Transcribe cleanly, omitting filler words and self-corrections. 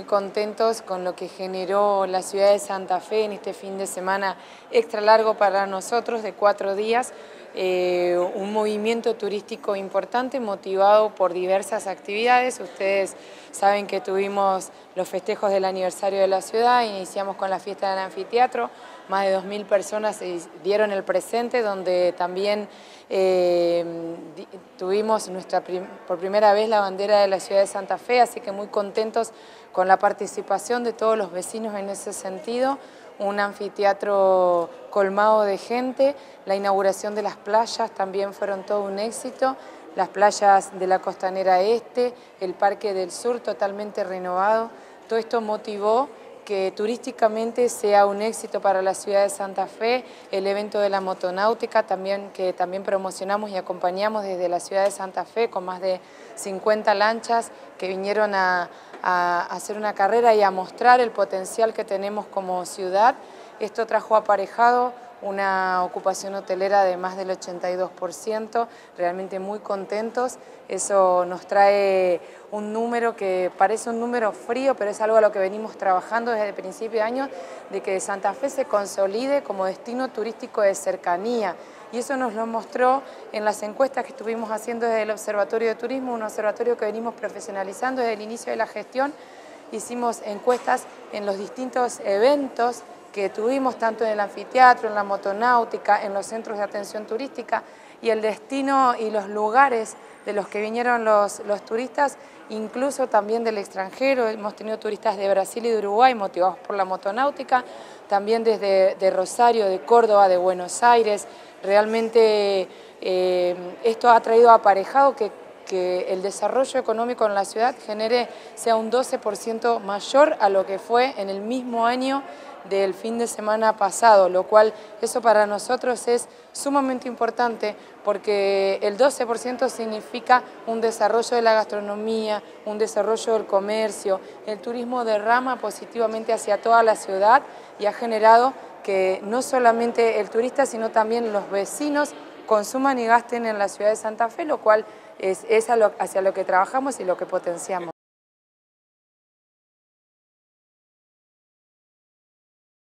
muy contentos con lo que generó la ciudad de Santa Fe en este fin de semana extra largo para nosotros de 4 días, un movimiento turístico importante motivado por diversas actividades. Ustedes saben que tuvimos los festejos del aniversario de la ciudad, iniciamos con la fiesta del anfiteatro, más de 2.000 personas dieron el presente, donde también tuvimos por primera vez la bandera de la ciudad de Santa Fe, así que muy contentos con la participación de todos los vecinos en ese sentido. Un anfiteatro colmado de gente, la inauguración de las playas también fueron todo un éxito, las playas de la Costanera Este, el Parque del Sur totalmente renovado, todo esto motivó que turísticamente sea un éxito para la ciudad de Santa Fe, el evento de la motonáutica también, que también promocionamos y acompañamos desde la ciudad de Santa Fe con más de 50 lanchas que vinieron a hacer una carrera y a mostrar el potencial que tenemos como ciudad. Esto trajo aparejado una ocupación hotelera de más del 82%, realmente muy contentos. Eso nos trae un número que parece un número frío, pero es algo a lo que venimos trabajando desde el principio de año, de que Santa Fe se consolide como destino turístico de cercanía. Y eso nos lo mostró en las encuestas que estuvimos haciendo desde el Observatorio de Turismo, un observatorio que venimos profesionalizando desde el inicio de la gestión. Hicimos encuestas en los distintos eventos que tuvimos tanto en el anfiteatro, en la motonáutica, en los centros de atención turística, y el destino y los lugares de los que vinieron los turistas, incluso también del extranjero. Hemos tenido turistas de Brasil y de Uruguay motivados por la motonáutica, también de Rosario, de Córdoba, de Buenos Aires. Realmente esto ha traído aparejado que el desarrollo económico en la ciudad sea un 12% mayor a lo que fue en el mismo año del fin de semana pasado, lo cual eso para nosotros es sumamente importante, porque el 12% significa un desarrollo de la gastronomía, un desarrollo del comercio. El turismo derrama positivamente hacia toda la ciudad y ha generado que no solamente el turista, sino también los vecinos consuman y gasten en la ciudad de Santa Fe, lo cual es hacia lo que trabajamos y lo que potenciamos.